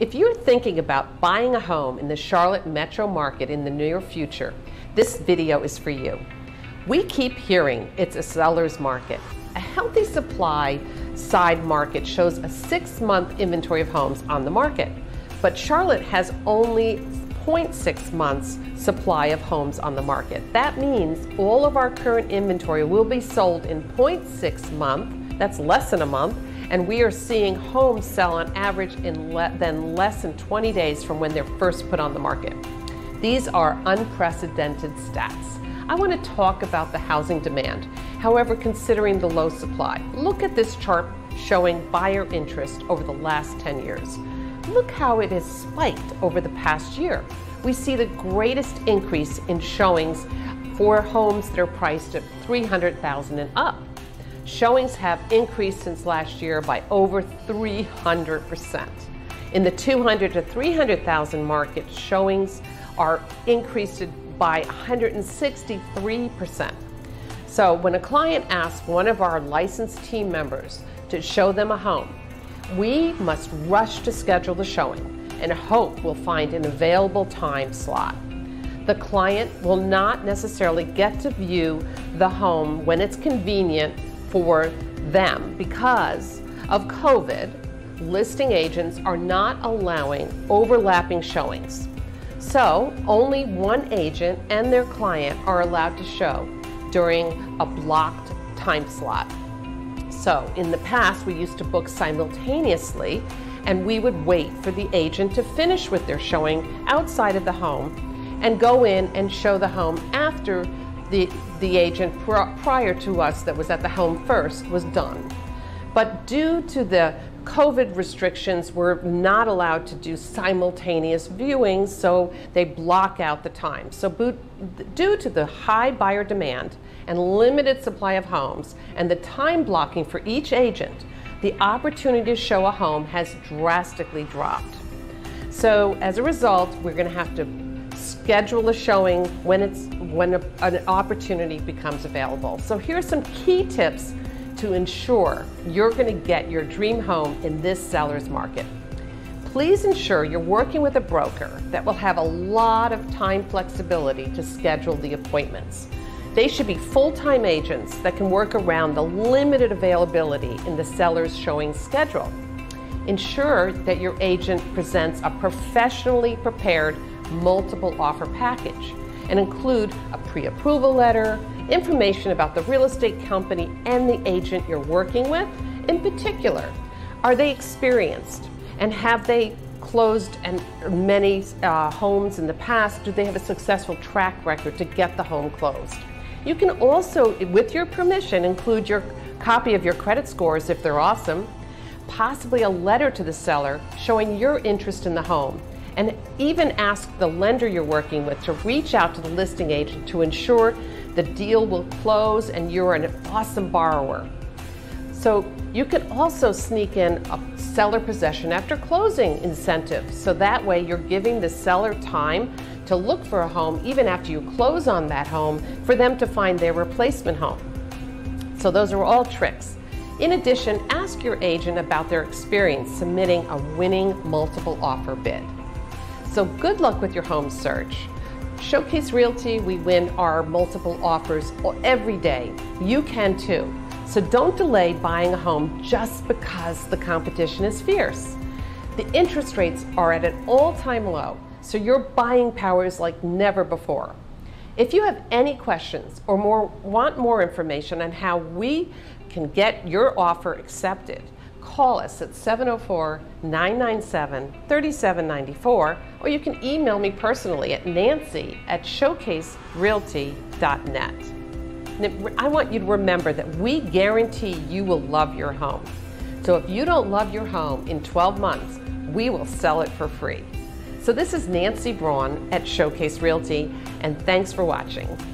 If you're thinking about buying a home in the Charlotte Metro Market in the near future, this video is for you. We keep hearing it's a seller's market. A healthy supply side market shows a 6-month inventory of homes on the market, but Charlotte has only 0.6 months supply of homes on the market. That means all of our current inventory will be sold in 0.6 months, that's less than a month, and we are seeing homes sell on average in less than 20 days from when they're first put on the market. These are unprecedented stats. I want to talk about the housing demand, however, considering the low supply. Look at this chart showing buyer interest over the last 10 years. Look how it has spiked over the past year. We see the greatest increase in showings for homes that are priced at $300,000 and up. Showings have increased since last year by over 300%. In the $200,000 to $300,000 market, showings are increased by 163%. So when a client asks one of our licensed team members to show them a home, we must rush to schedule the showing and hope we'll find an available time slot. The client will not necessarily get to view the home when it's convenient for them. Because of COVID, listing agents are not allowing overlapping showings. So only one agent and their client are allowed to show during a blocked time slot. So in the past, we used to book simultaneously, and we would wait for the agent to finish with their showing outside of the home and go in and show the home after the agent prior to us that was at the home first was done. But due to the COVID restrictions, we're not allowed to do simultaneous viewings, so they block out the time. So due to the high buyer demand and limited supply of homes and the time blocking for each agent, the opportunity to show a home has drastically dropped. So as a result, we're going to have to schedule a showing when an opportunity becomes available. So here's some key tips to ensure you're going to get your dream home in this seller's market. Please ensure you're working with a broker that will have a lot of time flexibility to schedule the appointments. They should be full-time agents that can work around the limited availability in the seller's showing schedule. Ensure that your agent presents a professionally prepared multiple offer package and include a pre-approval letter, information about the real estate company and the agent you're working with. In particular, are they experienced and have they closed and many homes in the past? Do they have a successful track record to get the home closed? You can also, with your permission, include your copy of your credit scores if they're awesome, possibly a letter to the seller showing your interest in the home, and even ask the lender you're working with to reach out to the listing agent to ensure the deal will close and you're an awesome borrower. So you could also sneak in a seller possession after closing incentive, so that way you're giving the seller time to look for a home even after you close on that home for them to find their replacement home. So those are all tricks. In addition, ask your agent about their experience submitting a winning multiple offer bid. So good luck with your home search. Showcase Realty, we win our multiple offers every day. You can too. So don't delay buying a home just because the competition is fierce. The interest rates are at an all-time low, so your buying power is like never before. If you have any questions or want more information on how we can get your offer accepted, call us at 704-997-3794, or you can email me personally at nancy@showcaserealty.net. And I want you to remember that we guarantee you will love your home. So if you don't love your home in 12 months, we will sell it for free. So this is Nancy Braun at Showcase Realty, and thanks for watching.